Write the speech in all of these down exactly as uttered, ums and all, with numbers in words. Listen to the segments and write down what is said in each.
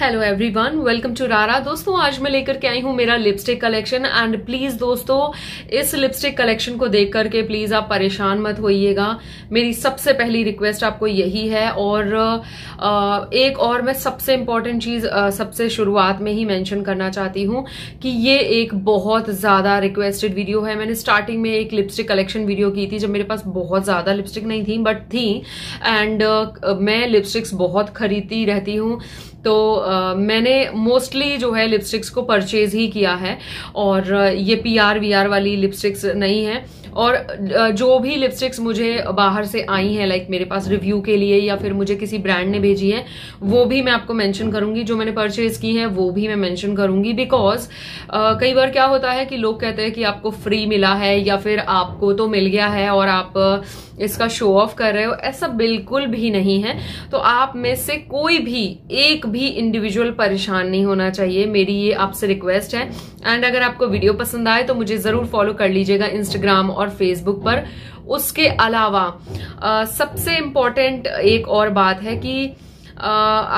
Hello everyone, welcome to रारा। दोस्तों आज मैं लेकर के आई हूँ मेरा लिपस्टिक कलेक्शन एंड प्लीज दोस्तों इस लिपस्टिक कलेक्शन को देख करके प्लीज आप परेशान मत होइएगा। मेरी सबसे पहली रिक्वेस्ट आपको यही है। और एक और मैं सबसे इम्पॉर्टेंट चीज सबसे शुरुआत में ही मेंशन करना चाहती हूँ कि ये एक बहुत ज्यादा रिक्वेस्टेड वीडियो है। मैंने स्टार्टिंग में एक लिपस्टिक कलेक्शन वीडियो की थी जब मेरे पास बहुत ज्यादा लिपस्टिक नहीं थी बट थी, एंड मैं लिपस्टिक्स बहुत खरीदती रहती हूँ तो uh, मैंने मोस्टली जो है लिपस्टिक्स को परचेज ही किया है। और ये पी आर वी आर वाली लिपस्टिक्स नहीं है। और जो भी लिपस्टिक्स मुझे बाहर से आई हैं लाइक मेरे पास रिव्यू के लिए या फिर मुझे किसी ब्रांड ने भेजी है वो भी मैं आपको मेंशन करूंगी, जो मैंने परचेज की है वो भी मैं मेंशन करूंगी। बिकॉज uh, कई बार क्या होता है कि लोग कहते हैं कि आपको फ्री मिला है या फिर आपको तो मिल गया है और आप इसका शो ऑफ कर रहे हो, ऐसा बिल्कुल भी नहीं है। तो आप में से कोई भी एक भी इंडिविजुअल परेशान नहीं होना चाहिए, मेरी ये आपसे रिक्वेस्ट है। एंड अगर आपको वीडियो पसंद आए तो मुझे ज़रूर फॉलो कर लीजिएगा इंस्टाग्राम और फेसबुक पर। उसके अलावा आ, सबसे इम्पॉर्टेंट एक और बात है कि Uh,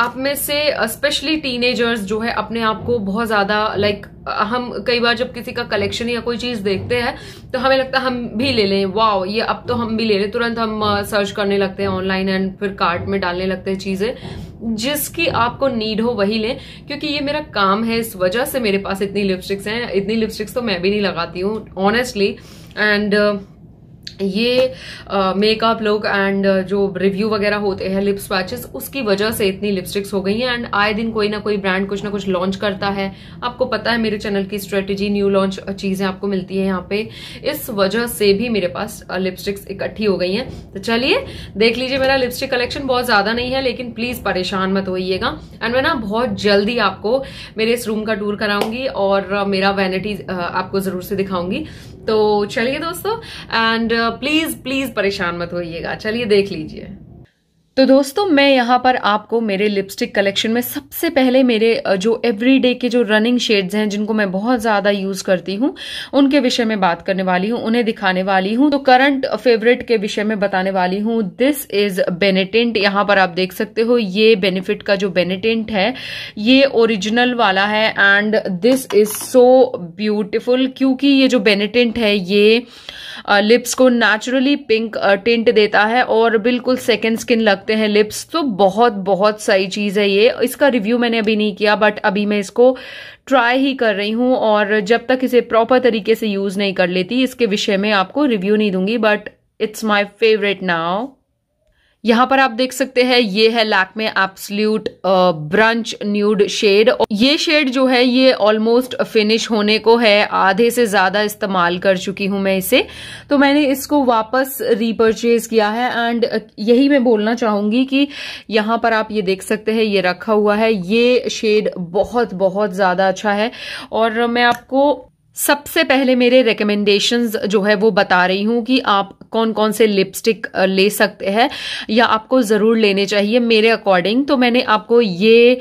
आप में से स्पेशली टीनेजर्स जो है अपने आप को बहुत ज़्यादा लाइक हम कई बार जब किसी का कलेक्शन या कोई चीज़ देखते हैं तो हमें लगता है हम भी ले लें, वाओ ये अब तो हम भी ले लें, तुरंत हम सर्च करने लगते हैं ऑनलाइन एंड फिर कार्ट में डालने लगते हैं चीज़ें। जिसकी आपको नीड हो वही लें, क्योंकि ये मेरा काम है, इस वजह से मेरे पास इतनी लिपस्टिक्स हैं। इतनी लिपस्टिक्स तो मैं भी नहीं लगाती हूँ ऑनेस्टली। एंड ये मेकअप लुक एंड जो रिव्यू वगैरह होते हैं लिप स्वैचेस, उसकी वजह से इतनी लिपस्टिक्स हो गई हैं। एंड आए दिन कोई ना कोई ब्रांड कुछ ना कुछ लॉन्च करता है, आपको पता है मेरे चैनल की स्ट्रेटजी, न्यू लॉन्च चीज़ें आपको मिलती है यहाँ पे। इस वजह से भी मेरे पास लिपस्टिक्स इकट्ठी हो गई हैं। तो चलिए देख लीजिए मेरा लिपस्टिक कलेक्शन, बहुत ज़्यादा नहीं है लेकिन प्लीज़ परेशान मत होइएगा। एंड मैं ना बहुत जल्दी आपको मेरे इस रूम का टूर कराऊंगी और मेरा वैनिटी आपको ज़रूर से दिखाऊंगी। तो चलिए दोस्तों, एंड प्लीज प्लीज परेशान मत होइएगा, चलिए देख लीजिए। तो दोस्तों मैं यहाँ पर आपको मेरे लिपस्टिक कलेक्शन में सबसे पहले मेरे जो एवरीडे के जो रनिंग शेड्स हैं जिनको मैं बहुत ज़्यादा यूज़ करती हूँ उनके विषय में बात करने वाली हूँ, उन्हें दिखाने वाली हूँ। तो करंट फेवरेट के विषय में बताने वाली हूँ। दिस इज़ बेनेटेंट, यहाँ पर आप देख सकते हो ये बेनिफिट का जो बेनेटेंट है ये ओरिजिनल वाला है। And this is so beautiful, क्योंकि ये जो बेनेटेंट है ये लिप्स को नेचुरली पिंक टिंट देता है और बिल्कुल सेकेंड स्किन लगता हैं लिप्स। तो बहुत बहुत सही चीज है ये। इसका रिव्यू मैंने अभी नहीं किया बट अभी मैं इसको ट्राई ही कर रही हूं और जब तक इसे प्रॉपर तरीके से यूज नहीं कर लेती इसके विषय में आपको रिव्यू नहीं दूंगी, but it's my favourite now. यहाँ पर आप देख सकते हैं ये है Lakme absolute brunch nude shade. ये शेड जो है ये ऑलमोस्ट फिनिश होने को है, आधे से ज़्यादा इस्तेमाल कर चुकी हूँ मैं इसे। तो मैंने इसको वापस रीपर्चेज किया है। एंड यही मैं बोलना चाहूँगी कि यहाँ पर आप ये देख सकते हैं ये रखा हुआ है, ये शेड बहुत बहुत ज़्यादा अच्छा है। और मैं आपको सबसे पहले मेरे रिकमेंडेशंस जो है वो बता रही हूँ कि आप कौन कौन से लिपस्टिक ले सकते हैं या आपको ज़रूर लेने चाहिए मेरे अकॉर्डिंग। तो मैंने आपको ये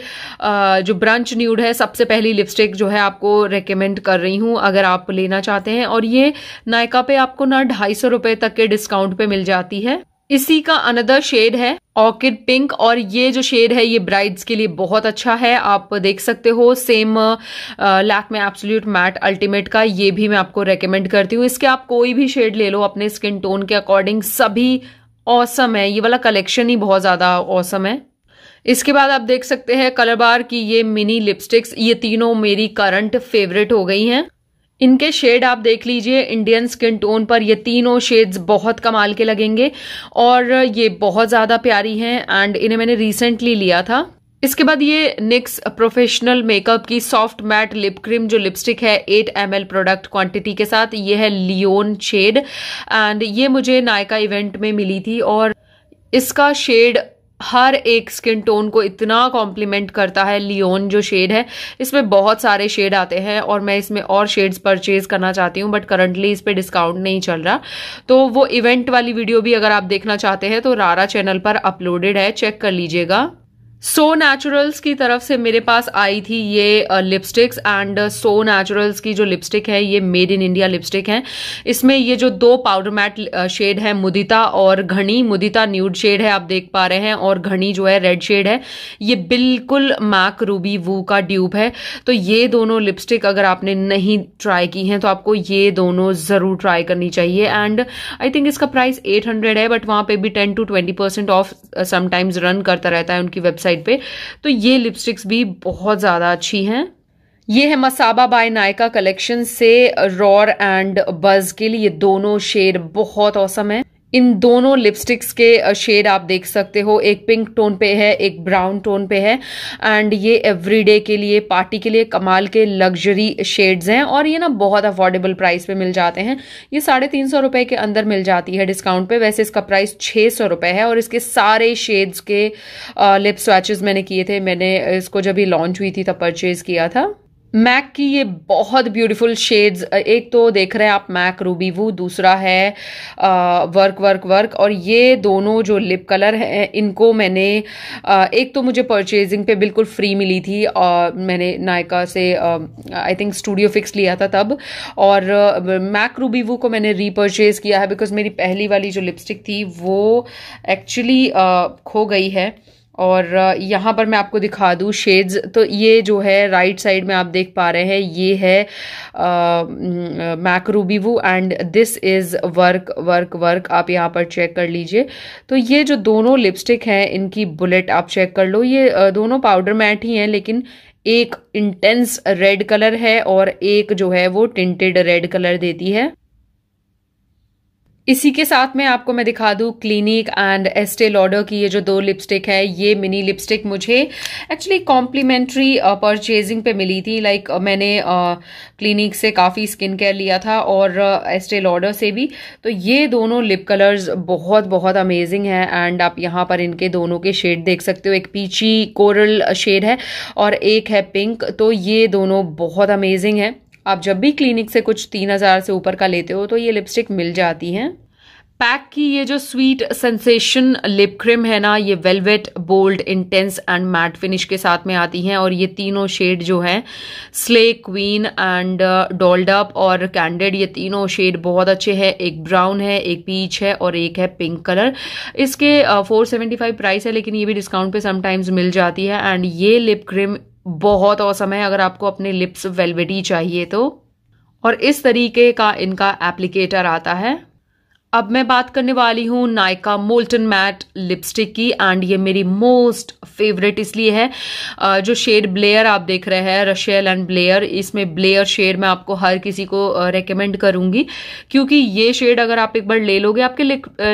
जो ब्रंच न्यूड है सबसे पहली लिपस्टिक जो है आपको रेकमेंड कर रही हूँ अगर आप लेना चाहते हैं। और ये नायका पे आपको ना ढाई सौ रुपये तक के डिस्काउंट पे मिल जाती है। इसी का अनदर शेड है ऑर्किड पिंक, और ये जो शेड है ये ब्राइड्स के लिए बहुत अच्छा है। आप देख सकते हो same Lakme absolute matte ultimate का, ये भी मैं आपको रेकमेंड करती हूँ। इसके आप कोई भी शेड ले लो अपने स्किन टोन के अकॉर्डिंग, सभी ऑसम है। ये वाला कलेक्शन ही बहुत ज़्यादा ऑसम है। इसके बाद आप देख सकते हैं कलरबार की ये मिनी लिपस्टिक्स, ये तीनों मेरी करंट फेवरेट हो गई हैं। इनके शेड आप देख लीजिए, इंडियन स्किन टोन पर ये तीनों शेड्स बहुत कमाल के लगेंगे और ये बहुत ज़्यादा प्यारी हैं एंड इन्हें मैंने रिसेंटली लिया था। इसके बाद ये निक्स प्रोफेशनल मेकअप की सॉफ्ट मैट लिप क्रीम जो लिपस्टिक है eight M L product quantity के साथ, ये है लियोन शेड एंड ये मुझे नायका इवेंट में मिली थी। और इसका शेड हर एक स्किन टोन को इतना कॉम्प्लीमेंट करता है, लियोन जो शेड है इसमें बहुत सारे शेड आते हैं और मैं इसमें और शेड्स परचेज करना चाहती हूँ बट करंटली इस पे डिस्काउंट नहीं चल रहा। तो वो इवेंट वाली वीडियो भी अगर आप देखना चाहते हैं तो रारा चैनल पर अपलोडेड है, चेक कर लीजिएगा। सो नेचुरल्स की तरफ से मेरे पास आई थी ये लिपस्टिक्स एंड सो नेचुरल्स की जो लिपस्टिक है ये मेड इन इंडिया लिपस्टिक है। इसमें ये जो दो पाउडर मैट शेड है मुदिता और घनी, मुदिता न्यूड शेड है आप देख पा रहे हैं और घनी जो है रेड शेड है, ये बिल्कुल मैक रूबी वू का ड्यूब है। तो ये दोनों लिपस्टिक अगर आपने नहीं ट्राई की हैं तो आपको ये दोनों ज़रूर ट्राई करनी चाहिए। एंड आई थिंक इसका प्राइस एट हंड्रेड है बट वहाँ पर भी ten to twenty percent off sometimes run करता रहता है उनकी वेबसाइट पे। तो ये लिपस्टिक्स भी बहुत ज्यादा अच्छी हैं। ये है मसाबा बाय नायका कलेक्शन से रॉर एंड बज के लिए, ये दोनों शेड बहुत औसम है। इन दोनों लिपस्टिक्स के शेड आप देख सकते हो, एक पिंक टोन पे है एक ब्राउन टोन पे है एंड ये एवरीडे के लिए पार्टी के लिए कमाल के लग्जरी शेड्स हैं और ये ना बहुत अफोर्डेबल प्राइस पे मिल जाते हैं। ये साढ़े तीन सौ रुपये के अंदर मिल जाती है डिस्काउंट पे, वैसे इसका प्राइस छः सौ रुपये है। और इसके सारे शेड्स के लिप स्वैचेस मैंने किए थे, मैंने इसको जब ये लॉन्च हुई थी तब परचेज़ किया था। मैक की ये बहुत ब्यूटीफुल शेड्स, एक तो देख रहे हैं आप मैक रूबी वू, दूसरा है आ, वर्क वर्क वर्क। और ये दोनों जो लिप कलर हैं इनको मैंने आ, एक तो मुझे परचेजिंग पे बिल्कुल फ्री मिली थी, आ, मैंने नायका से आई थिंक स्टूडियो फिक्स लिया था तब, और आ, मैक रूबी वू को मैंने रीपरचेज किया है बिकॉज मेरी पहली वाली जो लिपस्टिक थी वो एक्चुअली खो गई है। और यहाँ पर मैं आपको दिखा दूँ शेड्स, तो ये जो है राइट साइड में आप देख पा रहे हैं ये है MAC Ruby Wu and this is work work work, आप यहाँ पर चेक कर लीजिए। तो ये जो दोनों लिपस्टिक हैं इनकी बुलेट आप चेक कर लो, ये दोनों पाउडर मैट ही हैं लेकिन एक इंटेंस रेड कलर है और एक जो है वो टिंटेड रेड कलर देती है। इसी के साथ में आपको मैं दिखा दूँ क्लिनिक एंड एस्टे लॉडर की ये जो दो लिपस्टिक है, ये मिनी लिपस्टिक मुझे एक्चुअली कॉम्प्लीमेंट्री परचेजिंग पे मिली थी। लाइक like, मैंने क्लिनिक uh, से काफ़ी स्किन केयर लिया था और एस्टे uh, लॉडर से भी। तो ये दोनों लिप कलर्स बहुत बहुत अमेजिंग हैं एंड आप यहाँ पर इनके दोनों के शेड देख सकते हो, एक पीची कोरल शेड है और एक है पिंक। तो ये दोनों बहुत अमेजिंग हैं, आप जब भी क्लिनिक से कुछ तीन हज़ार से ऊपर का लेते हो तो ये लिपस्टिक मिल जाती हैं। पैक की ये जो स्वीट सेंसेशन लिप क्रीम है ना, ये velvet bold intense and matte finish के साथ में आती हैं और ये तीनों शेड जो हैं slay, queen and dolled up और कैंडेड, ये तीनों शेड बहुत अच्छे हैं। एक ब्राउन है, एक पीच है और एक है पिंक कलर। इसके फोर सेवेंटी फाइव प्राइस है लेकिन ये भी डिस्काउंट पे समटाइम्स मिल जाती है एंड ये लिप क्रीम बहुत औसम है अगर आपको अपने लिप्स वेलवेटी चाहिए तो। और इस तरीके का इनका एप्लीकेटर आता है। अब मैं बात करने वाली हूँ नायका मोल्टन मैट लिपस्टिक की एंड ये मेरी मोस्ट फेवरेट इसलिए है, जो शेड ब्लेयर आप देख रहे हैं रशेल एंड ब्लेयर, इसमें ब्लेयर शेड मैं आपको हर किसी को रेकमेंड करूँगी क्योंकि ये शेड अगर आप एक बार ले लोगे आपके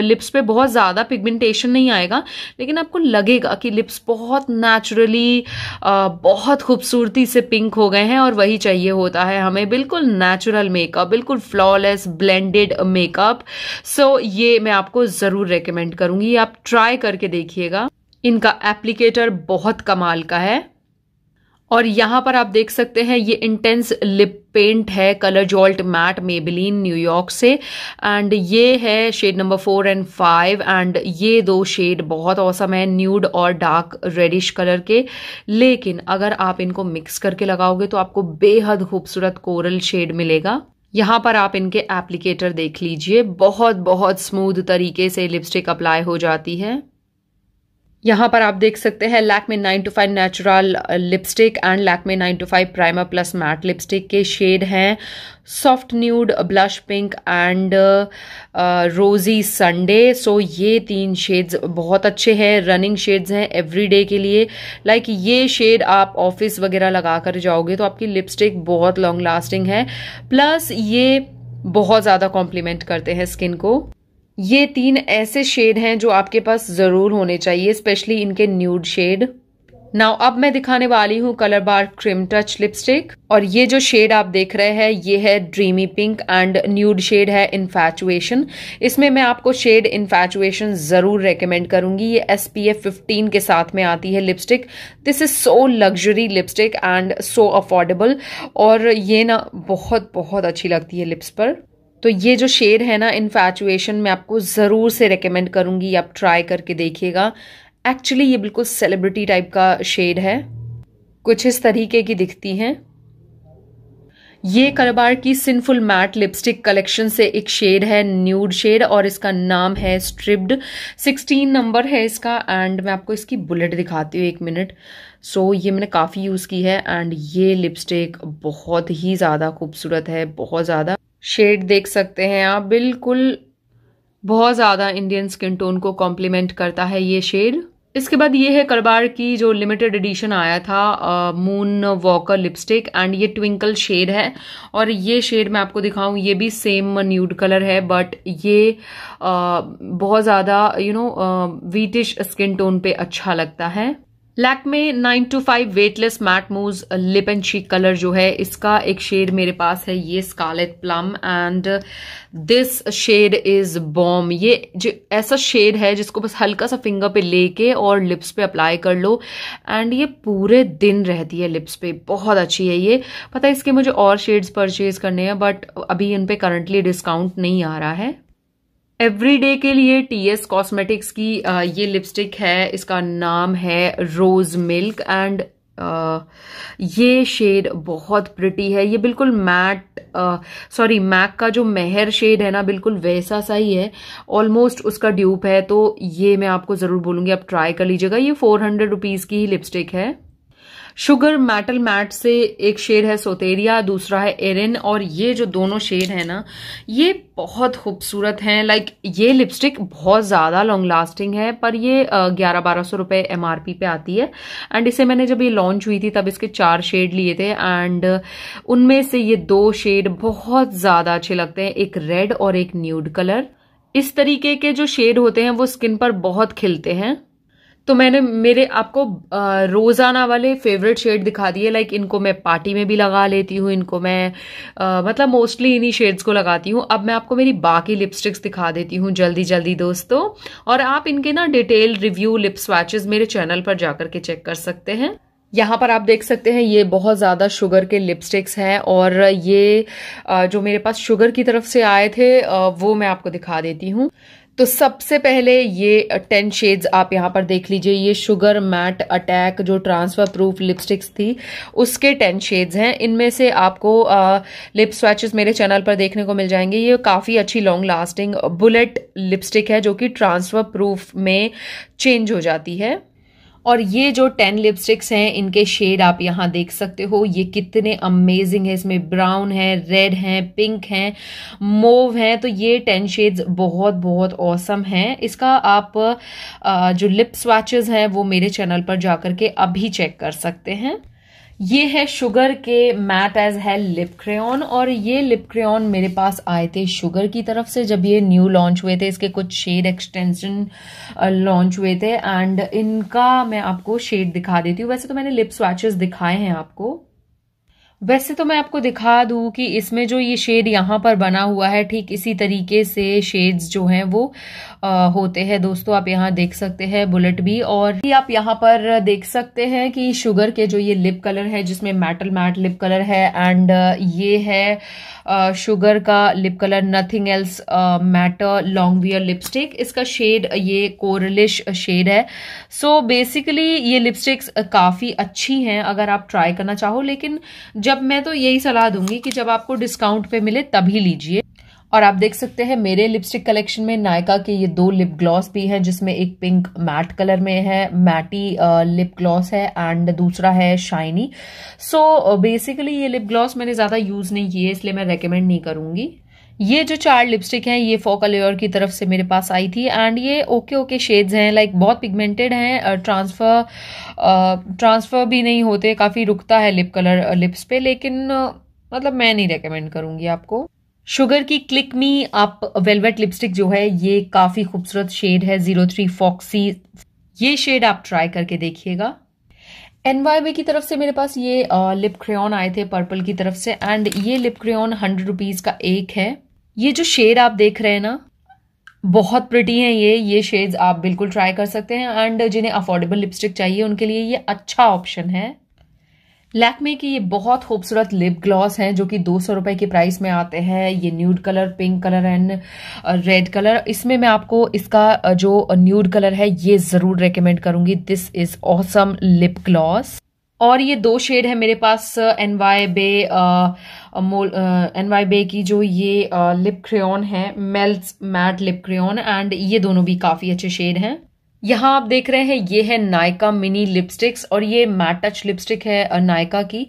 लिप्स पे बहुत ज़्यादा पिगमेंटेशन नहीं आएगा लेकिन आपको लगेगा कि लिप्स बहुत नेचुरली बहुत खूबसूरती से पिंक हो गए हैं और वही चाहिए होता है हमें, बिल्कुल नेचुरल मेकअप, बिल्कुल flawless blended makeup. So so, ये मैं आपको ज़रूर रेकमेंड करूँगी, आप ट्राई करके देखिएगा। इनका एप्लीकेटर बहुत कमाल का है और यहाँ पर आप देख सकते हैं ये इंटेंस लिप पेंट है colour jolt matte Maybelline New York से एंड ये है shade number four and five and ये दो शेड बहुत औसम है, न्यूड और डार्क रेडिश कलर के। लेकिन अगर आप इनको मिक्स करके लगाओगे तो आपको बेहद खूबसूरत कोरल शेड मिलेगा। यहाँ पर आप इनके एप्लीकेटर देख लीजिए, बहुत बहुत स्मूथ तरीके से लिपस्टिक अप्लाई हो जाती है। यहाँ पर आप देख सकते हैं Lakme nine to five natural lipstick and Lakme nine to five primer plus matte lipstick के शेड हैं soft nude, blush pink and rosy Sunday. So ये तीन शेड्स बहुत अच्छे हैं, रनिंग शेड्स हैं एवरीडे के लिए। लाइक like ये शेड आप ऑफिस वगैरह लगा कर जाओगे तो आपकी लिपस्टिक बहुत लॉन्ग लास्टिंग है, प्लस ये बहुत ज़्यादा कॉम्प्लीमेंट करते हैं स्किन को। ये तीन ऐसे शेड हैं जो आपके पास ज़रूर होने चाहिए, स्पेशली इनके न्यूड शेड। नाउ अब मैं दिखाने वाली हूँ कलरबार क्रीम टच लिपस्टिक और ये जो शेड आप देख रहे हैं ये है dreamy pink and nude shade है इन्फैचुएशन। इसमें मैं आपको शेड इन्फैचुएशन ज़रूर रेकमेंड करूँगी, ये एस पी एफ फिफ्टीन के साथ में आती है lipstick. This is so luxury lipstick and so affordable और ये ना बहुत बहुत अच्छी लगती है लिप्स पर। तो ये जो शेड है ना इन्फैचुएशन मैं आपको ज़रूर से रेकमेंड करूँगी, आप ट्राई करके देखिएगा। एक्चुअली ये बिल्कुल सेलिब्रिटी टाइप का शेड है, कुछ इस तरीके की दिखती हैं। ये कलरबार की सिंफुल मैट लिपस्टिक कलेक्शन से एक शेड है, न्यूड शेड, और इसका नाम है स्ट्रिप्ड। सिक्सटीन नंबर है इसका। एंड मैं आपको इसकी बुलेट दिखाती हूँ, एक मिनट। सो so, ये मैंने काफ़ी यूज़ की है एंड ये लिपस्टिक बहुत ही ज़्यादा खूबसूरत है, बहुत ज़्यादा। शेड देख सकते हैं आप, बिल्कुल बहुत ज़्यादा इंडियन स्किन टोन को कॉम्प्लीमेंट करता है ये शेड। इसके बाद ये है कलरबार की जो लिमिटेड एडिशन आया था, मून वॉकर लिपस्टिक, एंड ये ट्विंकल शेड है। और ये शेड मैं आपको दिखाऊं, ये भी सेम न्यूड कलर है, बट ये आ, बहुत ज़्यादा you know wheatish skin tone पे अच्छा लगता है। Lakme nine to five weightless matte mousse lip and cheek colour जो है, इसका एक शेड मेरे पास है, ये scarlet plum, and this shade is bomb. ये जो ऐसा शेड है जिसको बस हल्का सा फिंगर पे लेके और लिप्स पे अप्लाई कर लो, एंड ये पूरे दिन रहती है लिप्स पे, बहुत अच्छी है ये। पता है इसके मुझे और शेड्स परचेज करने हैं, बट अभी इन पे करंटली डिस्काउंट नहीं आ रहा है। एवरीडे के लिए टीएस कॉस्मेटिक्स की ये लिपस्टिक है, इसका नाम है रोज मिल्क, एंड ये शेड बहुत प्रिटी है। ये बिल्कुल मैट सॉरी मैक का जो मेहर शेड है ना, बिल्कुल वैसा सा ही है, ऑलमोस्ट उसका ड्यूप है। तो ये मैं आपको ज़रूर बोलूँगी, आप ट्राई कर लीजिएगा। ये फोर हंड्रेड रुपीज़ की ही लिपस्टिक है। शुगर मैटल मैट से एक शेड है सोतेरिया, दूसरा है एरिन, और ये जो दोनों शेड है ना, ये बहुत खूबसूरत हैं। लाइक ये लिपस्टिक बहुत ज़्यादा लॉन्ग लास्टिंग है, पर ये ग्यारह बारह सौ रुपये एम आर पी पे आती है। एंड इसे मैंने जब ये लॉन्च हुई थी तब इसके चार शेड लिए थे, एंड उनमें से ये दो शेड बहुत ज़्यादा अच्छे लगते हैं, एक रेड और एक न्यूड कलर। इस तरीके के जो शेड होते हैं वो स्किन पर बहुत खिलते हैं। तो मैंने मेरे आपको रोज़ाना वाले फेवरेट शेड दिखा दिए। लाइक इनको मैं पार्टी में भी लगा लेती हूँ, इनको मैं आ, मतलब मोस्टली इन्हीं शेड्स को लगाती हूँ। अब मैं आपको मेरी बाकी लिपस्टिक्स दिखा देती हूँ जल्दी जल्दी दोस्तों, और आप इनके ना डिटेल रिव्यू लिप स्वैचेस मेरे चैनल पर जाकर के चेक कर सकते हैं। यहाँ पर आप देख सकते हैं ये बहुत ज़्यादा शुगर के लिपस्टिक्स हैं, और ये जो मेरे पास शुगर की तरफ से आए थे वो मैं आपको दिखा देती हूँ। तो सबसे पहले ये टेन शेड्स आप यहाँ पर देख लीजिए। ये शुगर मैट अटैक जो ट्रांसफ़र प्रूफ लिपस्टिक्स थी उसके टेन शेड्स हैं। इनमें से आपको लिप स्वैचेस मेरे चैनल पर देखने को मिल जाएंगे। ये काफ़ी अच्छी लॉन्ग लास्टिंग बुलेट लिपस्टिक है जो कि ट्रांसफ़र प्रूफ में चेंज हो जाती है। और ये जो टेन लिपस्टिक्स हैं इनके शेड आप यहाँ देख सकते हो, ये कितने अमेजिंग है। इसमें ब्राउन है, रेड है, पिंक है, मोव है। तो ये टेन शेड्स बहुत बहुत औसम हैं। इसका आप जो लिप स्वैचेस हैं वो मेरे चैनल पर जाकर के अभी चेक कर सकते हैं। ये है शुगर के matte as hell lip crayon, और ये लिप क्रेयॉन मेरे पास आए थे शुगर की तरफ से जब ये न्यू लॉन्च हुए थे। इसके कुछ शेड एक्सटेंशन लॉन्च हुए थे, एंड इनका मैं आपको शेड दिखा देती हूँ। वैसे तो मैंने लिप स्वैचेस दिखाए हैं आपको। वैसे तो मैं आपको दिखा दूँ कि इसमें जो ये शेड यहाँ पर बना हुआ है, ठीक इसी तरीके से शेड्स जो हैं वो आ, होते हैं दोस्तों। आप यहाँ देख सकते हैं बुलेट भी, और आप यहाँ पर देख सकते हैं कि शुगर के जो ये लिप कलर है जिसमें मैटल मैट लिप कलर है, एंड ये है आ, शुगर का lip colour nothing else matter long wear lipstick. इसका शेड ये कोरलिश शेड है। सो बेसिकली ये लिपस्टिक्स काफ़ी अच्छी हैं अगर आप ट्राई करना चाहो, लेकिन जब मैं तो यही सलाह दूंगी कि जब आपको डिस्काउंट पे मिले तभी लीजिए। और आप देख सकते हैं मेरे लिपस्टिक कलेक्शन में नायका के ये दो लिप ग्लॉस भी हैं, जिसमें एक पिंक मैट कलर में है, मैटी लिप ग्लॉस है, एंड दूसरा है शाइनी। सो बेसिकली ये लिप ग्लॉस मैंने ज़्यादा यूज़ नहीं किए, इसलिए मैं रेकमेंड नहीं करूँगी। ये जो चार लिपस्टिक हैं ये फॉकलेयर की तरफ से मेरे पास आई थी, एंड ये ओके ओके शेड्स हैं। लाइक बहुत पिगमेंटेड हैं, ट्रांसफ़र ट्रांसफ़र भी नहीं होते, काफ़ी रुकता है लिप कलर लिप्स पे, लेकिन मतलब मैं नहीं रेकमेंड करूँगी आपको। शुगर की click me up velvet lipstick जो है ये काफ़ी खूबसूरत शेड है, जीरो थ्री फॉक्सी। ये शेड आप ट्राई करके देखिएगा। एनवाईबी की तरफ से मेरे पास ये आ, लिप क्रेयॉन आए थे पर्पल की तरफ से, एंड ये लिप क्रेयॉन हंड्रेड रुपीज़ का एक है। ये जो शेड आप देख रहे हैं ना बहुत प्रिटी हैं ये ये शेड्स आप बिल्कुल ट्राई कर सकते हैं, एंड जिन्हें अफोर्डेबल लिपस्टिक चाहिए उनके लिए ये अच्छा ऑप्शन है। लैक्मे की ये बहुत खूबसूरत लिप ग्लॉस हैं जो कि दो सौ रुपये के प्राइस में आते हैं। ये nude colour, pink colour and red colour, इसमें मैं आपको इसका जो न्यूड कलर है ये ज़रूर रेकमेंड करूँगी। This is awesome lip gloss. और ये दो शेड है मेरे पास एन वाई बे मोल एन वाई बे की जो ये आ, लिप क्रेयॉन है, melts matte lip crayon, and ये दोनों भी काफ़ी अच्छे शेड हैं। यहाँ आप देख रहे हैं ये है नायका मिनी लिपस्टिक्स और ये मैट टच लिपस्टिक है नायका की।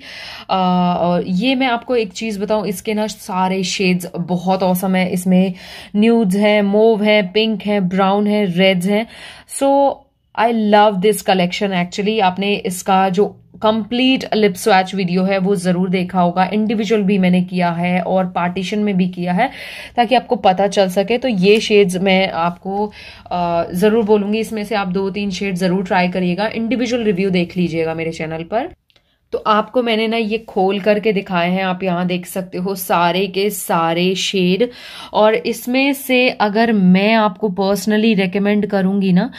आ, और ये मैं आपको एक चीज़ बताऊँ, इसके ना सारे शेड्स बहुत औसम है। इसमें न्यूड्स हैं, मोव है, पिंक है, ब्राउन है, रेड्स हैं। So I love this collection actually. आपने इसका जो कंप्लीट लिप स्वैच वीडियो है वो ज़रूर देखा होगा, इंडिविजुअल भी मैंने किया है और पार्टीशन में भी किया है ताकि आपको पता चल सके। तो ये शेड्स मैं आपको ज़रूर बोलूँगी, इसमें से आप दो तीन शेड ज़रूर ट्राई करिएगा। इंडिविजुअल रिव्यू देख लीजिएगा मेरे चैनल पर। तो आपको मैंने ना ये खोल करके दिखाए हैं, आप यहाँ देख सकते हो सारे के सारे शेड। और इसमें से अगर मैं आपको पर्सनली रेकमेंड करूँगी ना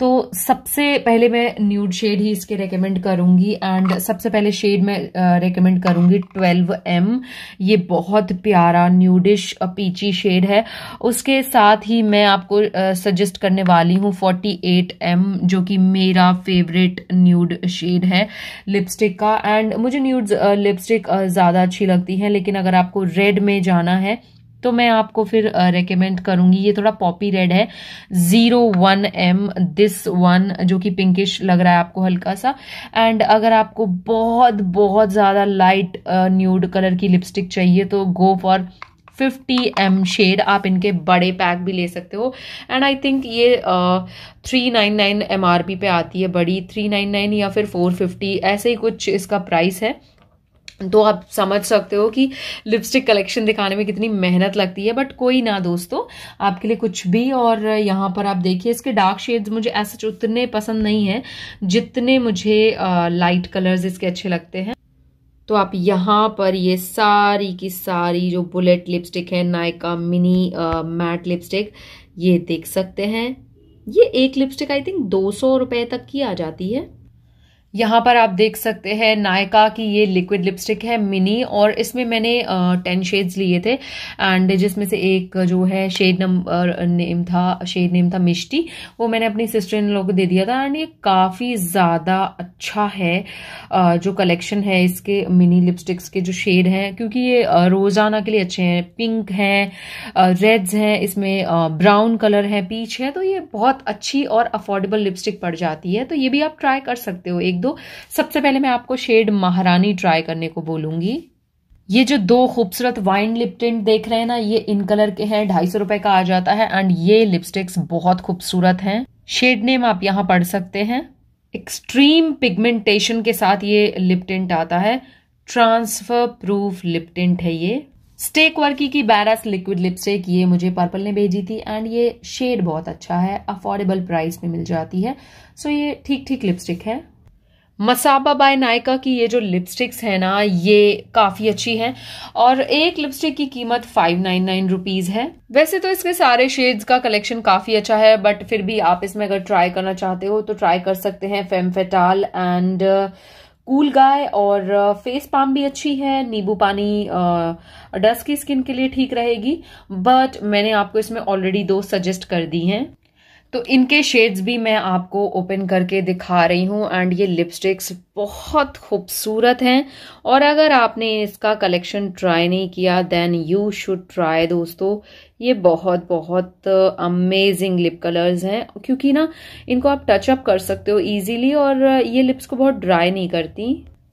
तो सबसे पहले मैं न्यूड शेड ही इसके रेकमेंड करूँगी। एंड सबसे पहले शेड मैं रेकमेंड करूँगी ट्वेल्व एम। ये बहुत प्यारा न्यूडिश पीची शेड है। उसके साथ ही मैं आपको सजेस्ट करने वाली हूँ फोर्टी एट एम, जो कि मेरा फेवरेट न्यूड शेड है लिपस्टिक का। एंड मुझे न्यूड लिपस्टिक ज़्यादा अच्छी लगती है, लेकिन अगर आपको रेड में जाना है तो मैं आपको फिर रेकमेंड करूँगी। ये थोड़ा पॉपी रेड है, zero one M, this one, जो कि पिंकिश लग रहा है आपको हल्का सा। एंड अगर आपको बहुत बहुत ज़्यादा लाइट न्यूड कलर की लिपस्टिक चाहिए तो go for fifty M shade. आप इनके बड़े पैक भी ले सकते हो। एंड आई थिंक ये three nine nine M R P पे आती है, बड़ी थ्री नाइन नाइन या फिर फोर फिफ्टी, ऐसे ही कुछ इसका प्राइस है। तो आप समझ सकते हो कि लिपस्टिक कलेक्शन दिखाने में कितनी मेहनत लगती है, बट कोई ना दोस्तों, आपके लिए कुछ भी। और यहाँ पर आप देखिए इसके डार्क शेड्स मुझे ऐसे उतने पसंद नहीं हैं जितने मुझे लाइट कलर्स इसके अच्छे लगते हैं। तो आप यहाँ पर ये सारी की सारी जो बुलेट लिपस्टिक है नायका मिनी मैट लिपस्टिक ये देख सकते हैं। ये एक लिपस्टिक आई थिंक दो सौ रुपये तक की आ जाती है। यहाँ पर आप देख सकते हैं नायका की ये लिक्विड लिपस्टिक है मिनी, और इसमें मैंने टेन शेड्स लिए थे। एंड जिसमें से एक जो है शेड नंबर नेम था शेड नेम था मिष्टी, वो मैंने अपनी सिस्टर इन लोगों को दे दिया था। एंड ये काफ़ी ज़्यादा अच्छा है uh, जो कलेक्शन है इसके मिनी लिपस्टिक्स के जो शेड हैं, क्योंकि ये uh, रोज़ाना के लिए अच्छे हैं। पिंक हैं, रेड्स हैं, इसमें ब्राउन uh, कलर है, पीच है। तो ये बहुत अच्छी और अफोर्डेबल लिपस्टिक पड़ जाती है। तो ये भी आप ट्राई कर सकते हो एक दो। सबसे पहले मैं आपको शेड महारानी ट्राई करने को बोलूंगी। ये जो दो खूबसूरत वाइन लिप टिंट देख रहे हैं ना, ये इन कलर के हैं, ढाई सौ रुपए का आ जाता है। एंड ये लिपस्टिक्स बहुत खूबसूरत हैं। शेड नेम आप यहाँ पढ़ सकते हैं। एक्सट्रीम पिगमेंटेशन के साथ ये लिप टिंट आता है, ट्रांसफर प्रूफ लिप टिंट है ये। स्टेक वर्की की बैरस लिक्विड लिपस्टिक ये मुझे पर्पल ने भेजी थी। एंड ये शेड बहुत अच्छा है, अफोर्डेबल प्राइस में मिल जाती है। सो ये ठीक ठीक लिपस्टिक है। मसाबा बाय नायका की ये जो लिपस्टिक्स है ना, ये काफ़ी अच्छी हैं। और एक लिपस्टिक की कीमत फाइव नाइन नाइन रुपीज़ है। वैसे तो इसके सारे शेड्स का कलेक्शन काफ़ी अच्छा है, बट फिर भी आप इसमें अगर ट्राई करना चाहते हो तो ट्राई कर सकते हैं। Femme fatale and cool guy और फेस पाम भी अच्छी है। नींबू पानी डस्ट की स्किन के लिए ठीक रहेगी, बट मैंने आपको इसमें ऑलरेडी दो सजेस्ट कर दी हैं, तो इनके शेड्स भी मैं आपको ओपन करके दिखा रही हूँ। एंड ये लिपस्टिक्स बहुत खूबसूरत हैं, और अगर आपने इसका कलेक्शन ट्राई नहीं किया देन यू शुड ट्राई दोस्तों। ये बहुत बहुत अमेजिंग लिप कलर्स हैं, क्योंकि ना इनको आप टचअप कर सकते हो इजीली, और ये लिप्स को बहुत ड्राई नहीं करती।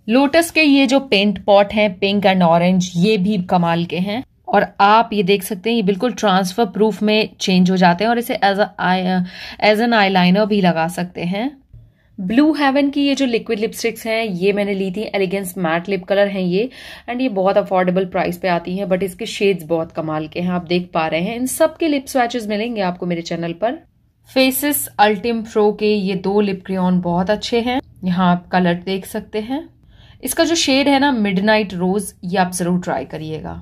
लोटस के ये जो पेंट पॉट हैं पिंक एंड ऑरेंज, ये भी कमाल के हैं। और आप ये देख सकते हैं ये बिल्कुल ट्रांसफर प्रूफ में चेंज हो जाते हैं, और इसे एज एज एन आईलाइनर भी लगा सकते हैं। ब्लू हेवन की ये जो लिक्विड लिपस्टिक्स हैं ये मैंने ली थी, एलिगेंस मैट लिप कलर हैं ये। एंड ये बहुत अफोर्डेबल प्राइस पे आती हैं, बट इसके शेड्स बहुत कमाल के हैं, आप देख पा रहे हैं। इन सब के लिप स्वैचेस मिलेंगे आपको मेरे चैनल पर। फेसेस अल्टिम प्रो के ये दो लिप क्रेयॉन बहुत अच्छे हैं, यहाँ आप कलर देख सकते हैं। इसका जो शेड है ना मिडनाइट रोज, ये आप जरूर ट्राई करिएगा।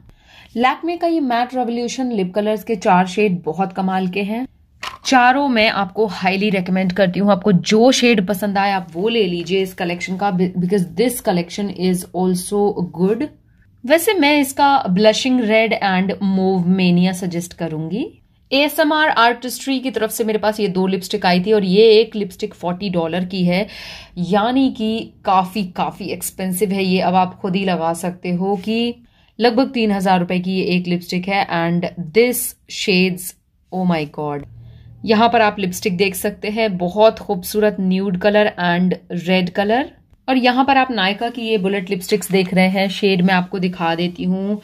लैक्मे का ये मैट रेवोल्यूशन लिप कलर्स के चार शेड बहुत कमाल के हैं। चारों मैं आपको हाईली रेकमेंड करती हूँ। आपको जो शेड पसंद आए आप वो ले लीजिए इस कलेक्शन का, because this collection is also good. वैसे मैं इसका blushing red and mauve mania suggest करूंगी। एएसएमआर आर्टिस्ट्री की तरफ से मेरे पास ये दो लिपस्टिक आई थी और ये एक लिपस्टिक चालीस डॉलर की है, यानी कि काफ़ी काफ़ी एक्सपेंसिव है ये। अब आप खुद ही लगा सकते हो कि लगभग तीन हज़ार रुपये की ये एक लिपस्टिक है। And this shades, oh my god, यहाँ पर आप लिपस्टिक देख सकते हैं, बहुत खूबसूरत nude colour and red colour. और यहाँ पर आप नायका की ये बुलेट लिपस्टिक्स देख रहे हैं। शेड मैं आपको दिखा देती हूँ,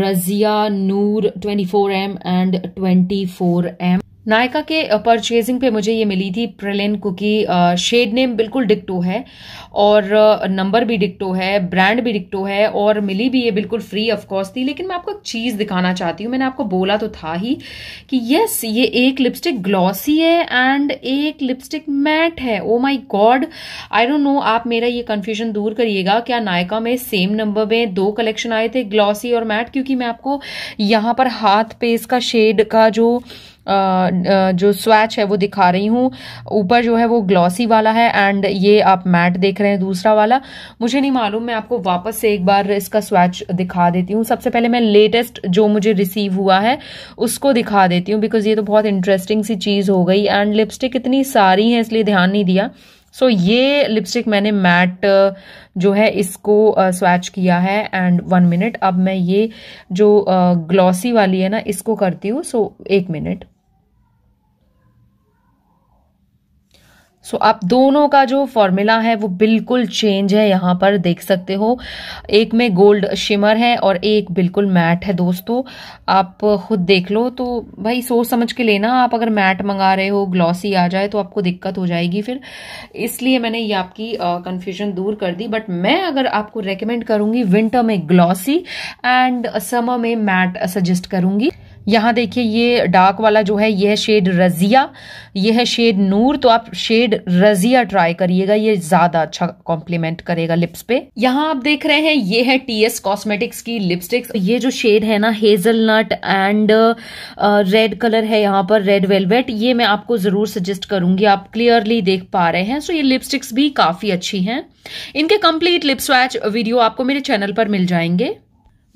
रजिया, नूर चौबीस एम एंड चौबीस एम। नायका के परचेजिंग पे मुझे ये मिली थी प्रिलिन कुकी। शेड नेम बिल्कुल डिक्टो है और नंबर भी डिक्टो है, ब्रांड भी डिक्टो है, और मिली भी ये बिल्कुल फ्री ऑफ कॉस्ट थी। लेकिन मैं आपको एक चीज़ दिखाना चाहती हूँ, मैंने आपको बोला तो था ही कि यस, ये एक लिपस्टिक ग्लॉसी है एंड एक लिपस्टिक मैट है। Oh my god, I don't know, आप मेरा ये कन्फ्यूजन दूर करिएगा क्या नायका में सेम नंबर में दो कलेक्शन आए थे, ग्लॉसी और मैट? क्योंकि मैं आपको यहाँ पर हाथ पे इसका शेड का जो Uh, uh, जो स्वैच है वो दिखा रही हूँ। ऊपर जो है वो ग्लॉसी वाला है एंड ये आप मैट देख रहे हैं दूसरा वाला। मुझे नहीं मालूम, मैं आपको वापस से एक बार इसका स्वैच दिखा देती हूँ। सबसे पहले मैं लेटेस्ट जो मुझे रिसीव हुआ है उसको दिखा देती हूँ, बिकॉज ये तो बहुत इंटरेस्टिंग सी चीज़ हो गई। एंड लिपस्टिक इतनी सारी है इसलिए ध्यान नहीं दिया। सो so, ये लिपस्टिक मैंने मैट जो है इसको स्वैच किया है। एंड वन मिनट, अब मैं ये जो ग्लॉसी वाली है ना इसको करती हूँ। सो so, एक मिनट। सो so, आप दोनों का जो फॉर्मूला है वो बिल्कुल चेंज है, यहाँ पर देख सकते हो। एक में गोल्ड शिमर है और एक बिल्कुल मैट है। दोस्तों आप खुद देख लो, तो भाई सोच समझ के लेना। आप अगर मैट मंगा रहे हो, ग्लॉसी आ जाए तो आपको दिक्कत हो जाएगी फिर, इसलिए मैंने ये आपकी कंफ्यूजन दूर कर दी। बट मैं अगर आपको रेकमेंड करूँगी विंटर में ग्लॉसी एंड समर में मैट सजेस्ट करूँगी। यहाँ देखिए, ये डार्क वाला जो है ये है शेड रजिया, ये है शेड नूर। तो आप शेड रजिया ट्राई करिएगा, ये ज़्यादा अच्छा कॉम्प्लीमेंट करेगा लिप्स पे। यहाँ आप देख रहे हैं ये है टीएस कॉस्मेटिक्स की लिपस्टिक्स। ये जो शेड है ना, हेजलनट एंड रेड कलर है, यहाँ पर रेड वेलवेट। ये मैं आपको ज़रूर सजेस्ट करूँगी, आप क्लियरली देख पा रहे हैं। सो ये लिपस्टिक्स भी काफ़ी अच्छी हैं। इनके कंप्लीट लिप स्वैच वीडियो आपको मेरे चैनल पर मिल जाएंगे।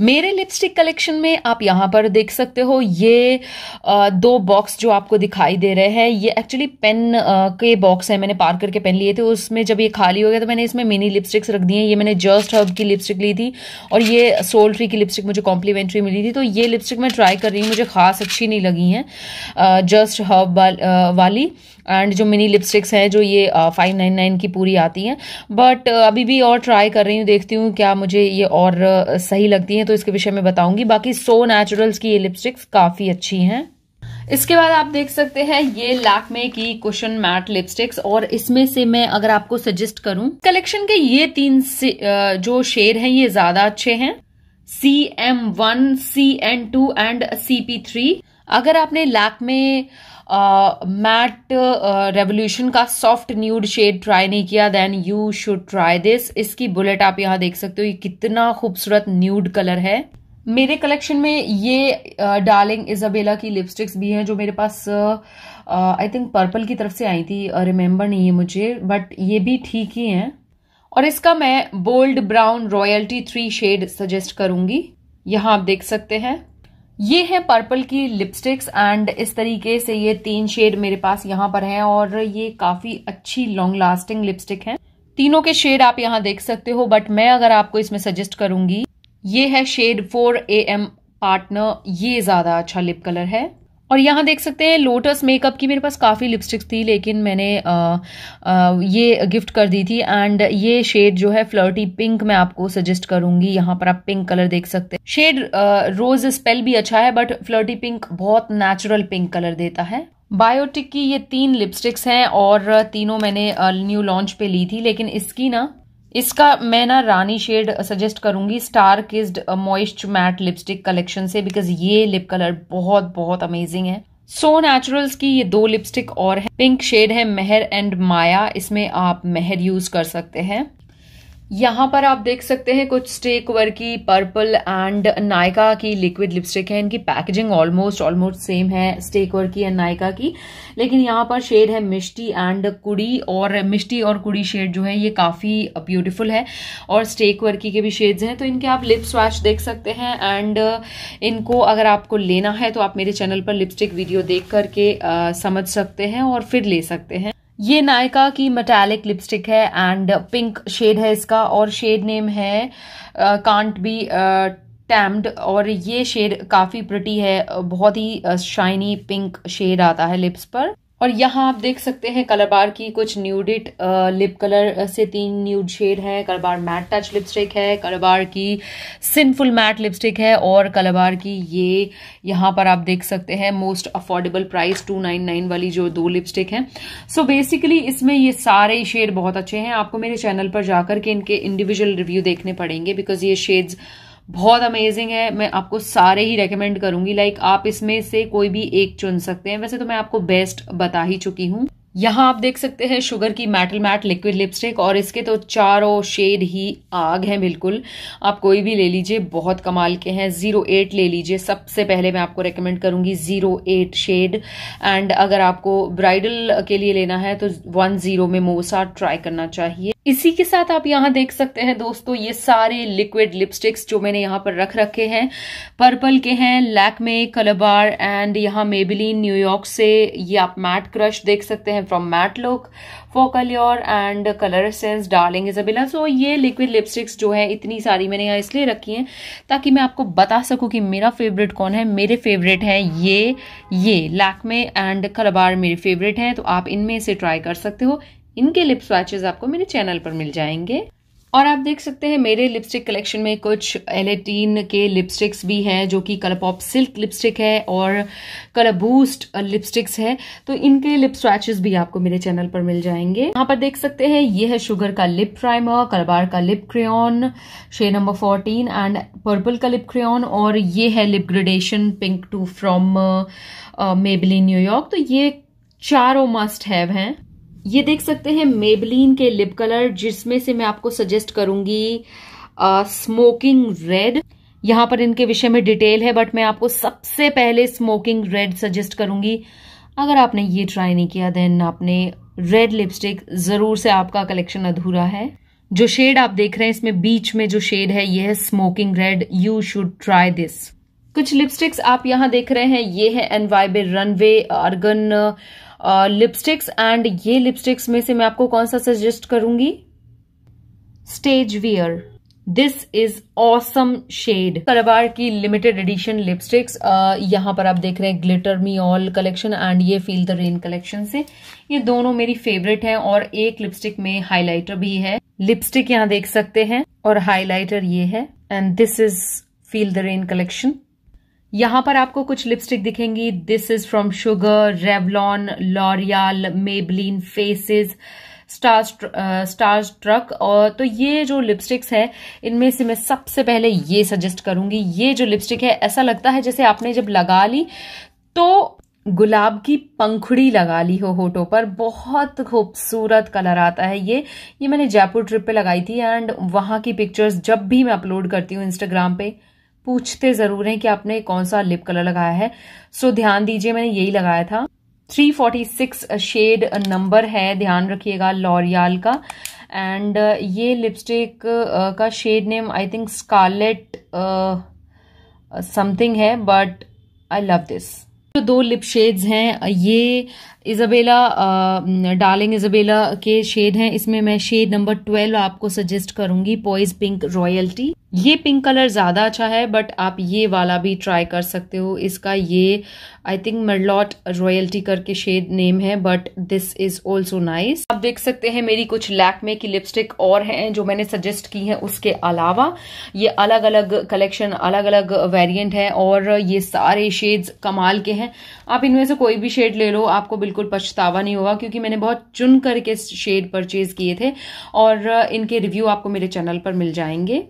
मेरे लिपस्टिक कलेक्शन में आप यहाँ पर देख सकते हो ये आ, दो बॉक्स जो आपको दिखाई दे रहे हैं, ये एक्चुअली पेन आ, के बॉक्स हैं। मैंने पार करके पेन लिए थे, उसमें जब ये खाली हो गया तो मैंने इसमें मिनी लिपस्टिक्स रख दी हैं। ये मैंने जस्ट हर्ब की लिपस्टिक ली थी और ये सोल्ट्री की लिपस्टिक मुझे कॉम्प्लीमेंट्री मिली थी। तो ये लिपस्टिक मैं ट्राई कर रही हूँ, मुझे खास अच्छी नहीं लगी हैं जस्ट हर्ब वाल, वाली एंड जो मिनी लिपस्टिक्स हैं जो ये फाइव नाइन नाइन की पूरी आती हैं। बट अभी भी और ट्राई कर रही हूँ, देखती हूँ क्या मुझे ये और आ, सही लगती हैं, तो इसके विषय में बताऊंगी। बाकी सो नेचुरल्स की ये लिपस्टिक्स काफ़ी अच्छी हैं। इसके बाद आप देख सकते हैं ये लैक्मे की कुशन मैट लिपस्टिक्स। और इसमें से मैं अगर आपको सजेस्ट करूं, कलेक्शन के ये तीन जो शेड हैं ये ज़्यादा अच्छे हैं, C M one, C N two and C P three. अगर आपने लैक्मे मैट रेवोल्यूशन का सॉफ्ट न्यूड शेड ट्राई नहीं किया, then you should try this. इसकी बुलेट आप यहाँ देख सकते हो, ये कितना खूबसूरत न्यूड कलर है। मेरे कलेक्शन में ये डार्लिंग इजाबेला की लिपस्टिक्स भी हैं जो मेरे पास आई थिंक पर्पल की तरफ से आई थी, रिमेंबर नहीं है मुझे, बट ये भी ठीक ही हैं। और इसका मैं bold brown royalty three shade suggest करूँगी। यहाँ आप देख सकते हैं ये है पर्पल की लिपस्टिक्स एंड इस तरीके से ये तीन शेड मेरे पास यहाँ पर हैं और ये काफ़ी अच्छी लॉन्ग लास्टिंग लिपस्टिक हैं। तीनों के शेड आप यहाँ देख सकते हो, बट मैं अगर आपको इसमें सजेस्ट करूँगी, ये है shade four a m partner, ये ज़्यादा अच्छा लिप कलर है। और यहाँ देख सकते हैं लोटस मेकअप की मेरे पास काफ़ी लिपस्टिक्स थी, लेकिन मैंने आ, आ, ये गिफ्ट कर दी थी। एंड ये शेड जो है फ्लर्टी पिंक मैं आपको सजेस्ट करूंगी। यहाँ पर आप पिंक कलर देख सकते हैं। शेड रोज स्पेल भी अच्छा है, बट फ्लर्टी पिंक बहुत नेचुरल पिंक कलर देता है। बायोटिक की ये तीन लिपस्टिक्स हैं और तीनों मैंने न्यू लॉन्च पे ली थी, लेकिन इसकी ना इसका मैं ना रानी शेड सजेस्ट करूंगी, star kissed moist matte lipstick collection से, बिकॉज ये लिप कलर बहुत बहुत अमेजिंग है। सो नेचुरल्स की ये दो लिपस्टिक और है, पिंक शेड है मेहर एंड माया, इसमें आप मेहर यूज कर सकते हैं। यहाँ पर आप देख सकते हैं कुछ stay quirky, purple and Nykaa की लिक्विड लिपस्टिक है। इनकी पैकेजिंग ऑलमोस्ट ऑलमोस्ट सेम है स्टेक वर्की एंड नायका की, लेकिन यहाँ पर शेड है मिष्टी एंड कुड़ी, और मिष्टी और कुड़ी शेड जो है ये काफ़ी ब्यूटीफुल है। और स्टेक वर्की के भी शेड्स हैं, तो इनके आप लिप स्वैच देख सकते हैं। एंड इनको अगर आपको लेना है तो आप मेरे चैनल पर लिपस्टिक वीडियो देख करके आ, समझ सकते हैं और फिर ले सकते हैं। ये नायका की मेटालिक लिपस्टिक है एंड पिंक शेड है इसका, और शेड नेम है कांट बी टैम्ड, और ये शेड काफ़ी प्रिटी है, बहुत ही शाइनी पिंक शेड आता है लिप्स पर। और यहाँ आप देख सकते हैं कलरबार की कुछ न्यूडिट लिप कलर से तीन न्यूड शेड है। कलरबार मैट टच लिपस्टिक है, कलरबार की सिंफुल मैट लिपस्टिक है, और कलरबार की ये यहाँ पर आप देख सकते हैं most affordable price two nine nine वाली जो दो लिपस्टिक हैं। सो बेसिकली इसमें ये सारे शेड बहुत अच्छे हैं, आपको मेरे चैनल पर जाकर के इनके इंडिविजुअल रिव्यू देखने पड़ेंगे, बिकॉज ये शेड्स बहुत अमेजिंग है। मैं आपको सारे ही रेकमेंड करूंगी, लाइक आप इसमें से कोई भी एक चुन सकते हैं, वैसे तो मैं आपको बेस्ट बता ही चुकी हूँ। यहाँ आप देख सकते हैं शुगर की मैटल मैट लिक्विड लिपस्टिक, और इसके तो चारों शेड ही आग हैं बिल्कुल, आप कोई भी ले लीजिए, बहुत कमाल के हैं। जीरो एट ले लीजिए, सबसे पहले मैं आपको रेकमेंड करूँगी जीरो एट शेड, एंड अगर आपको ब्राइडल के लिए लेना है तो वन जीरो में मोसा ट्राई करना चाहिए। इसी के साथ आप यहाँ देख सकते हैं दोस्तों ये सारे लिक्विड लिपस्टिक्स जो मैंने यहाँ पर रख रखे हैं, पर्पल के हैं, लैक्मे, कलरबार एंड यहाँ मेबेलिन न्यूयॉर्क से ये आप मैट क्रश देख सकते हैं from matte look, Focallure and colour sense, darling Isabella. So ये लिक्विड लिपस्टिक्स जो है इतनी सारी मैंने यहाँ इसलिए रखी हैं ताकि मैं आपको बता सकूँ कि मेरा फेवरेट कौन है। मेरे फेवरेट हैं ये ये लैक्मे एंड कलरबार मेरे फेवरेट हैं, तो आप इनमें से ट्राई कर सकते हो। इनके लिप स्वैचेस आपको मेरे चैनल पर मिल जाएंगे। और आप देख सकते हैं मेरे लिपस्टिक कलेक्शन में कुछ एलेटीन के लिपस्टिक्स भी हैं, जो कि कलर पॉप सिल्क लिपस्टिक है और कलर बूस्ट लिपस्टिक्स है, तो इनके लिप स्वैचेस भी आपको मेरे चैनल पर मिल जाएंगे। यहाँ पर देख सकते हैं ये है शुगर का लिप प्राइमर, कलरबार का lip crayon shade number fourteen and purple का लिप क्रेयॉन, और ये है lip gradation pink two from Maybelline New York. तो ये चारों मस्ट हैव हैं। ये देख सकते हैं मेबेलिन के लिप कलर, जिसमें से मैं आपको सजेस्ट करूंगी स्मोकिंग रेड। यहाँ पर इनके विषय में डिटेल है, बट मैं आपको सबसे पहले स्मोकिंग रेड सजेस्ट करूंगी। अगर आपने ये ट्राई नहीं किया देन आपने रेड लिपस्टिक जरूर से, आपका कलेक्शन अधूरा है। जो शेड आप देख रहे हैं इसमें बीच में जो शेड है ये है smoking red, you should try this. कुछ लिपस्टिक्स आप यहाँ देख रहे हैं, ये है NY Bae runway argan lipsticks, and ये लिपस्टिक्स में से मैं आपको कौन सा सजेस्ट करूंगी, stage wear. This is awesome shade, Colorbar की लिमिटेड एडिशन लिपस्टिक्स। यहाँ पर आप देख रहे हैं glitter me all collection and ये फील द रेन कलेक्शन से, ये दोनों मेरी फेवरेट हैं। और एक लिपस्टिक में हाईलाइटर भी है, लिपस्टिक यहाँ देख सकते हैं और हाईलाइटर ये है, and this is feel the rain collection. यहाँ पर आपको कुछ लिपस्टिक दिखेंगी, this is from Sugar, Revlon, L'Oreal, Maybelline, Faces, star star struck. और तो ये जो लिपस्टिक्स है इनमें से मैं सबसे पहले ये सजेस्ट करूंगी। ये जो लिपस्टिक है ऐसा लगता है जैसे आपने जब लगा ली तो गुलाब की पंखुड़ी लगा ली हो होठों पर, बहुत खूबसूरत कलर आता है। ये ये मैंने जयपुर ट्रिप पे लगाई थी, एंड वहां की पिक्चर्स जब भी मैं अपलोड करती हूँ इंस्टाग्राम पे पूछते जरूर हैं कि आपने कौन सा लिप कलर लगाया है। सो ध्यान दीजिए मैंने यही लगाया था। Three forty six shade number है, ध्यान रखिएगा, लॉरियल का। एंड ये लिपस्टिक का shade name I think scarlet something है, बट आई लव दिस। जो दो लिप शेड्स हैं ये इजाबेला, डार्लिंग इजाबेला के शेड हैं, इसमें मैं शेड नंबर ट्वेल्व आपको सजेस्ट करूंगी, पॉइज पिंक रॉयल्टी। ये पिंक कलर ज़्यादा अच्छा है, बट आप ये वाला भी ट्राई कर सकते हो। इसका ये आई थिंक मर्लॉट रॉयल्टी करके शेड नेम है, but this is also nice. आप देख सकते हैं मेरी कुछ लैक्मे की लिपस्टिक और हैं जो मैंने सजेस्ट की हैं, उसके अलावा ये अलग अलग कलेक्शन, अलग अलग वेरिएंट है, और ये सारे शेड्स कमाल के हैं। आप इनमें से कोई भी शेड ले लो, आपको बिल्कुल पछतावा नहीं होगा, क्योंकि मैंने बहुत चुन करके शेड परचेज किए थे, और इनके रिव्यू आपको मेरे चैनल पर मिल जाएंगे।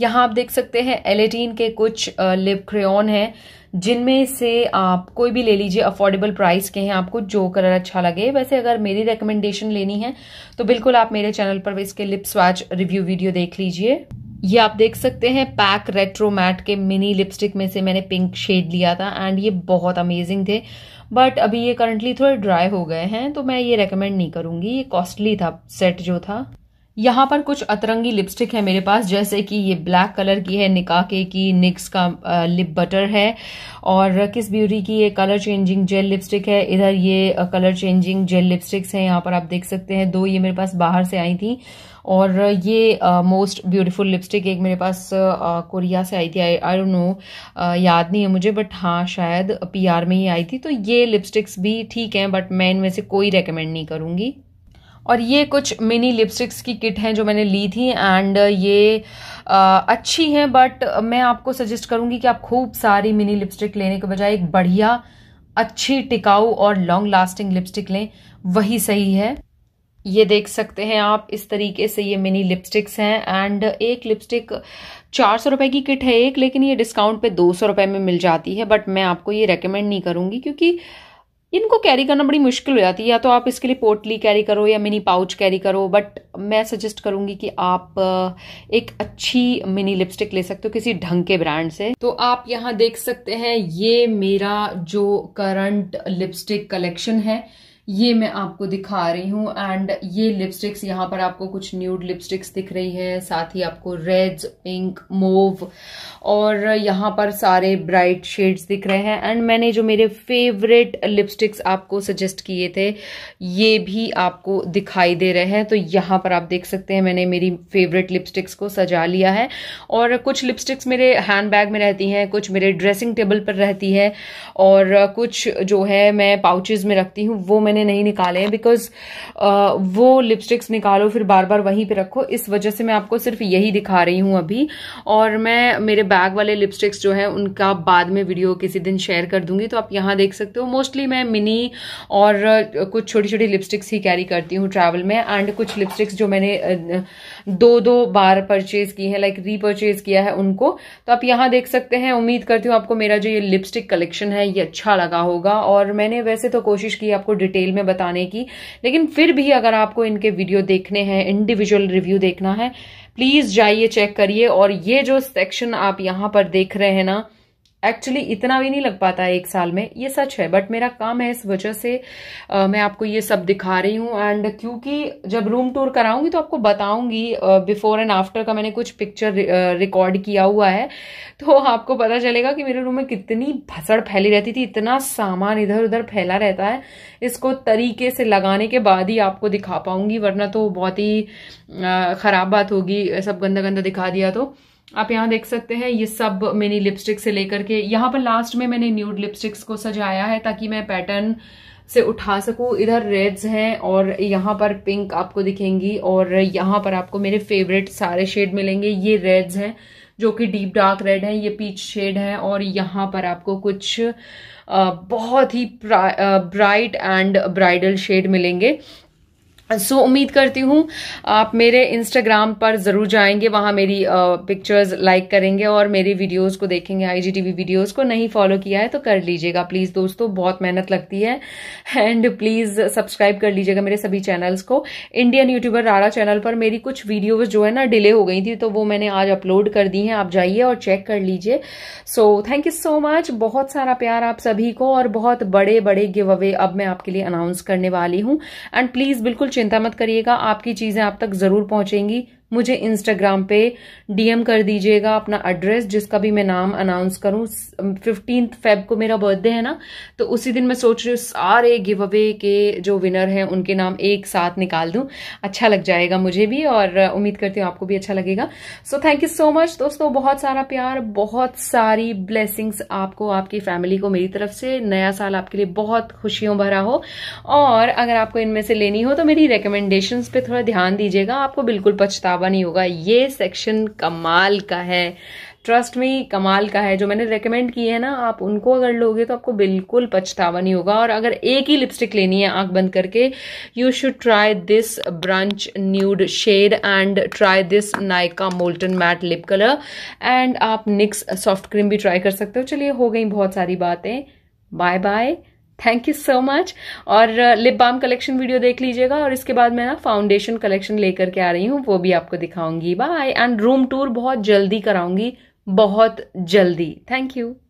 यहाँ आप देख सकते हैं एलेटीन के कुछ लिप क्रेयॉन हैं, जिनमें से आप कोई भी ले लीजिए, अफोर्डेबल प्राइस के हैं, आपको जो कलर अच्छा लगे। वैसे अगर मेरी रिकमेंडेशन लेनी है तो बिल्कुल आप मेरे चैनल पर इसके लिप स्वैच रिव्यू वीडियो देख लीजिए। ये आप देख सकते हैं पैक रेट्रोमैट के मिनी लिपस्टिक में से मैंने पिंक शेड लिया था एंड ये बहुत अमेजिंग थे, बट अभी ये करंटली थोड़े ड्राई हो गए हैं तो मैं ये रेकमेंड नहीं करूंगी। ये कॉस्टली था सेट जो था। यहाँ पर कुछ अतरंगी लिपस्टिक है मेरे पास, जैसे कि ये ब्लैक कलर की है निका के की, निक्स का लिप बटर है, और किस ब्यूटी की ये कलर चेंजिंग जेल लिपस्टिक है। इधर ये कलर चेंजिंग जेल लिपस्टिक्स हैं, यहाँ पर आप देख सकते हैं दो, ये मेरे पास बाहर से आई थी, और ये मोस्ट ब्यूटीफुल लिपस्टिक एक मेरे पास uh, कोरिया से आई थी, आई डोंट नो, याद नहीं है मुझे, बट हाँ शायद पीआर में ही आई थी। तो ये लिपस्टिक्स भी ठीक हैं, बट मैं इनमें से कोई रेकमेंड नहीं करूँगी। और ये कुछ मिनी लिपस्टिक्स की किट हैं जो मैंने ली थी, एंड ये आ, अच्छी हैं, बट मैं आपको सजेस्ट करूंगी कि आप खूब सारी मिनी लिपस्टिक लेने के बजाय एक बढ़िया, अच्छी, टिकाऊ और लॉन्ग लास्टिंग लिपस्टिक लें, वही सही है। ये देख सकते हैं आप, इस तरीके से ये मिनी लिपस्टिक्स हैं, एंड एक लिपस्टिक चार सौ रुपये की किट है एक, लेकिन ये डिस्काउंट पे दो सौ रुपये में मिल जाती है, बट मैं आपको ये रेकमेंड नहीं करूँगी क्योंकि इनको कैरी करना बड़ी मुश्किल हो जाती है। या तो आप इसके लिए पोटली कैरी करो या मिनी पाउच कैरी करो, बट मैं सजेस्ट करूंगी कि आप एक अच्छी मिनी लिपस्टिक ले सकते हो किसी ढंग के ब्रांड से। तो आप यहाँ देख सकते हैं ये मेरा जो करंट लिपस्टिक कलेक्शन है ये मैं आपको दिखा रही हूँ, एंड ये लिपस्टिक्स, यहाँ पर आपको कुछ न्यूड लिपस्टिक्स दिख रही है, साथ ही आपको रेड्स, पिंक, मोव और यहाँ पर सारे ब्राइट शेड्स दिख रहे हैं। एंड मैंने जो मेरे फेवरेट लिपस्टिक्स आपको सजेस्ट किए थे ये भी आपको दिखाई दे रहे हैं। तो यहाँ पर आप देख सकते हैं मैंने मेरी फेवरेट लिपस्टिक्स को सजा लिया है, और कुछ लिपस्टिक्स मेरे हैंड बैग में रहती हैं, कुछ मेरे ड्रेसिंग टेबल पर रहती है, और कुछ जो है मैं पाउचेज में रखती हूँ, वो मैंने नहीं निकाले हैं बिकॉज uh, वो लिपस्टिक्स निकालो फिर बार बार वहीं पे रखो, इस वजह से मैं आपको सिर्फ यही दिखा रही हूँ अभी। और मैं मेरे बैग वाले लिपस्टिक्स जो है उनका बाद में वीडियो किसी दिन शेयर कर दूंगी। तो आप यहाँ देख सकते हो मोस्टली मैं मिनी और कुछ छोटी छोटी लिपस्टिक्स ही कैरी करती हूँ ट्रैवल में, एंड कुछ लिपस्टिक्स जो मैंने दो दो बार परचेज की है, लाइक रीपरचेज किया है उनको। तो आप यहाँ देख सकते हैं, उम्मीद करती हूँ आपको मेरा जो ये लिपस्टिक कलेक्शन है ये अच्छा लगा होगा, और मैंने वैसे तो कोशिश की आपको डिटेल में बताने की, लेकिन फिर भी अगर आपको इनके वीडियो देखने हैं, इंडिविजुअल रिव्यू देखना है, प्लीज जाइए चेक करिए। और ये जो सेक्शन आप यहाँ पर देख रहे हैं ना, एक्चुअली इतना भी नहीं लग पाता है एक साल में, ये सच है, बट मेरा काम है, इस वजह से आ, मैं आपको ये सब दिखा रही हूँ। एंड क्योंकि जब रूम टूर कराऊंगी तो आपको बताऊंगी, बिफोर एंड आफ्टर का मैंने कुछ पिक्चर रिकॉर्ड किया हुआ है, तो आपको पता चलेगा कि मेरे रूम में कितनी भसड़ फैली रहती थी, इतना सामान इधर उधर फैला रहता है, इसको तरीके से लगाने के बाद ही आपको दिखा पाऊंगी, वरना तो बहुत ही खराब बात होगी सब गंदा गंदा दिखा दिया। तो आप यहाँ देख सकते हैं ये सब मिनी लिपस्टिक से लेकर के, यहाँ पर लास्ट में मैंने न्यूड लिपस्टिक्स को सजाया है ताकि मैं पैटर्न से उठा सकूं। इधर रेड्स हैं और यहाँ पर पिंक आपको दिखेंगी, और यहाँ पर आपको मेरे फेवरेट सारे शेड मिलेंगे। ये रेड्स हैं जो कि डीप डार्क रेड है, ये पीच शेड है, और यहाँ पर आपको कुछ बहुत ही ब्राइट एंड ब्राइडल शेड मिलेंगे। सो so, उम्मीद करती हूँ आप मेरे इंस्टाग्राम पर ज़रूर जाएंगे, वहाँ मेरी पिक्चर्स लाइक करेंगे और मेरी वीडियोस को देखेंगे। आईजीटीवी वीडियोस को नहीं फॉलो किया है तो कर लीजिएगा प्लीज़ दोस्तों, बहुत मेहनत लगती है। एंड प्लीज़ सब्सक्राइब कर लीजिएगा मेरे सभी चैनल्स को। इंडियन यूट्यूबर रारा चैनल पर मेरी कुछ वीडियोज़ जो है ना डिले हो गई थी, तो वो मैंने आज अपलोड कर दी हैं, आप जाइए और चेक कर लीजिए। So thank you so much, बहुत सारा प्यार आप सभी को, और बहुत बड़े बड़े गिव अवे अब मैं आपके लिए अनाउंस करने वाली हूँ। एंड प्लीज़ बिल्कुल चिंता मत करिएगा, आपकी चीजें आप तक जरूर पहुंचेंगी। मुझे इंस्टाग्राम पे डीएम कर दीजिएगा अपना एड्रेस, जिसका भी मैं नाम अनाउंस करूं। फिफ्टींथ फेब को मेरा बर्थडे है ना, तो उसी दिन मैं सोच रही हूँ सारे गिव अवे के जो विनर हैं उनके नाम एक साथ निकाल दूं, अच्छा लग जाएगा मुझे भी, और उम्मीद करती हूँ आपको भी अच्छा लगेगा। So thank you so much दोस्तों, बहुत सारा प्यार, बहुत सारी ब्लेसिंग्स आपको, आपकी फैमिली को मेरी तरफ से। नया साल आपके लिए बहुत खुशियों भरा हो, और अगर आपको इनमें से लेनी हो तो मेरी रिकमेंडेशन पे थोड़ा ध्यान दीजिएगा, आपको बिल्कुल पछतावा नहीं होगा। ये सेक्शन कमाल का है। ट्रस्ट मी कमाल का है। जो मैंने रेकमेंड की है ना, आप उनको अगर लोगे तो आपको बिल्कुल पछतावा नहीं होगा। और अगर एक ही लिपस्टिक लेनी है आंख बंद करके, you should try this brunch nude shade and try this Nykaa molten matte lip colour and आप निक्स सॉफ्ट क्रीम भी ट्राई कर सकते हो। चलिए, हो गई बहुत सारी बातें, bye bye, thank you so much. और लिप बाम कलेक्शन वीडियो देख लीजिएगा, और इसके बाद मैं ना फाउंडेशन कलेक्शन लेकर के आ रही हूँ, वो भी आपको दिखाऊंगी। बाय। एंड रूम टूर बहुत जल्दी कराऊंगी, बहुत जल्दी। Thank you.